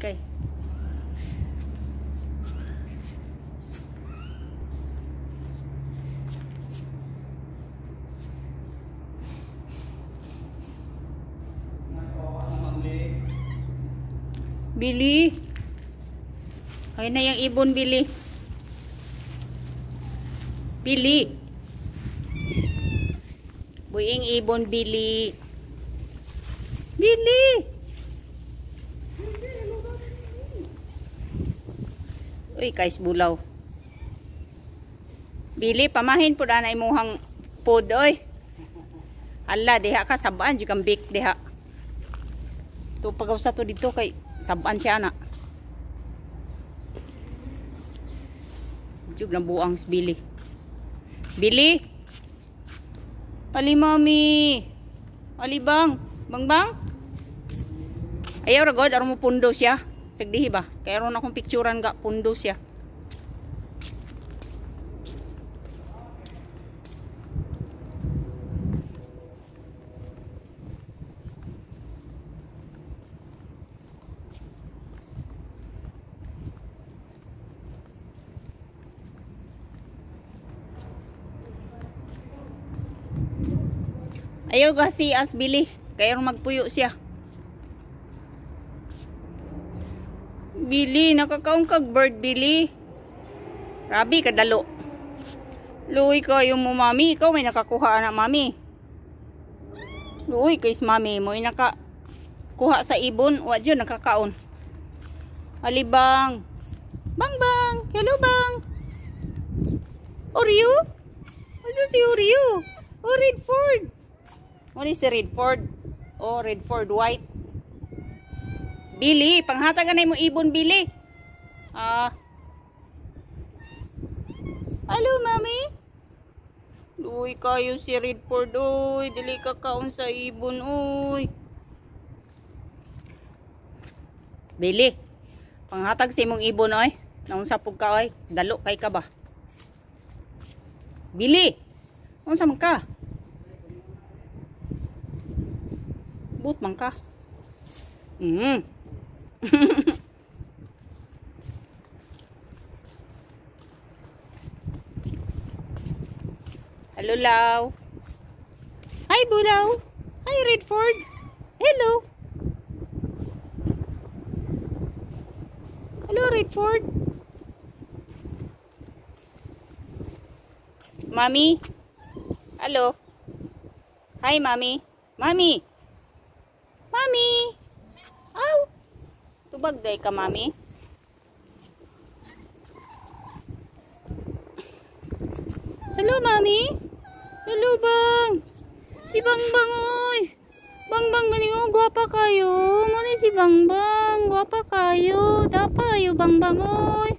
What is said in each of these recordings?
cây. Bili. Ayun na yung ibon, Bili. Bili. Buing ibon, Bili. Bili. Uy, kais bulaw. Bili, pamahin po na na imuhang pod, oy. Hala, deha ka, sabaan, jikang bik, deha. Ito, pagawsa to dito kay... Saban siya na. Jug na buang si Billy. Billy? Ali mami. Ali bang. Bang bang? Ayaw ragod. Aron mo pundo siya. Sagdihi ba? Kaya aron akong picturan ka. Pundo siya. Ayaw kasi as Billy. Kaya magpuyo siya. Billy, nakakaong kag bird, Billy. Rabi, kadalo. Luoy kayo mo, mami. Ikaw may nakakuha na, mami. Luoy kays, mami. May nakakuha sa ibon. Wa dyan, nakakaon. Alibang. Bang, bang. Hello, bang. Oreo? What's this, Oreo? Oh, Redford. What is Redford? Oh, Redford White. Billy, panghatagan na mo ibon, Billy. Hello, mami. Uy, kayo si Redford, uy. Dili ka kaon sa ibon, uy. Billy, panghatag sa imong ibon, oy. Naunsapog ka, oy. Dalo, kay ka ba? Billy, unsa man ka? But mangka. Hello, Law. Hi, Bulaw. Hi, Redford. Hello. Hello, Redford. Mommy. Hello. Hi, Mommy. Mommy. Mami! Aw! Tubag day ka, mami. Hello, mami? Hello, bang! Si Bangbang, oy! Bangbang, maningong, guwapa kayo! Mani si Bangbang, guwapa kayo! Dapayo, Bangbang, oy!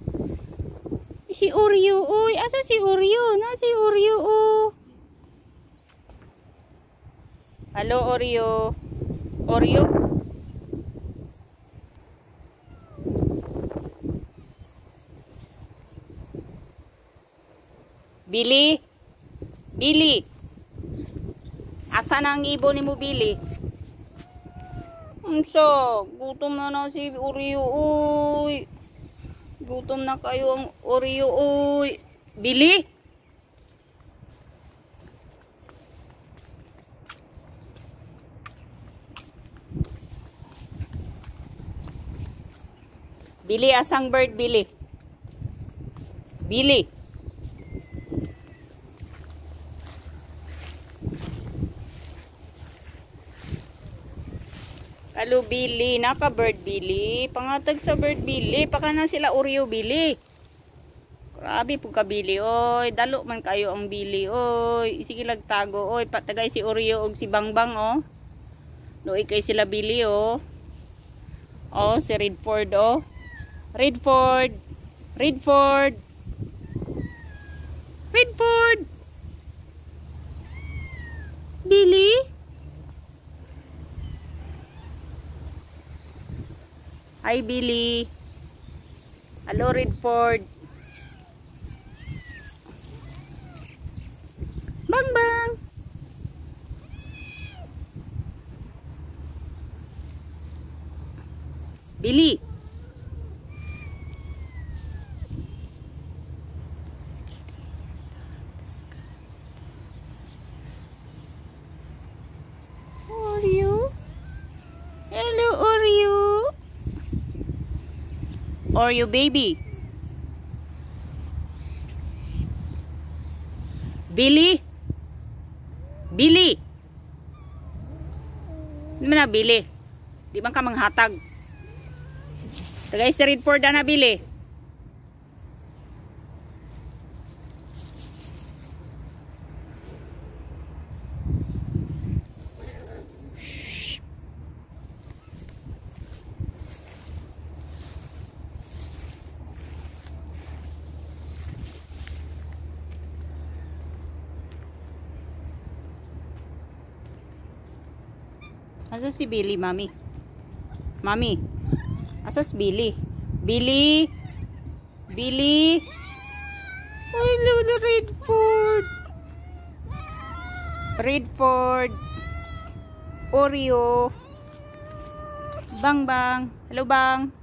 Si Oreo, oy! Asa si Oreo? Na si Oreo, oh! Hello, Oreo! Oreo. Billy. Billy. Asa na ang ibon ni mo, Billy? So, gutom na na si Oreo, uy. Gutom na kayo ang Oreo, uy. Billy. Billy, asang bird, Billy? Billy. Hello, Billy. Naka bird, Billy. Pangatag sa bird, Billy. Paka na sila Oreo, Billy. Grabe po ka, Billy. Oy, dalo man kayo ang Billy. Oy, sige lagtago. Oy, patagay si Oreo og si Bangbang, oh. Luoy kay sila Billy, oh. Oh, si Redford, oh. Redford, Redford, Redford, Billy, hi Billy, hello Redford, Bang Bang, Billy. or your baby? Billy? Billy? Ano man na Billy? Di bang ka manghatag? Tagay sa read for da na Billy. Asa si Billy, Mami? Mami? Asa si Billy? Billy? Billy? Ay, Lola, Redford! Redford! Oreo! Bang, bang! Hello, bang!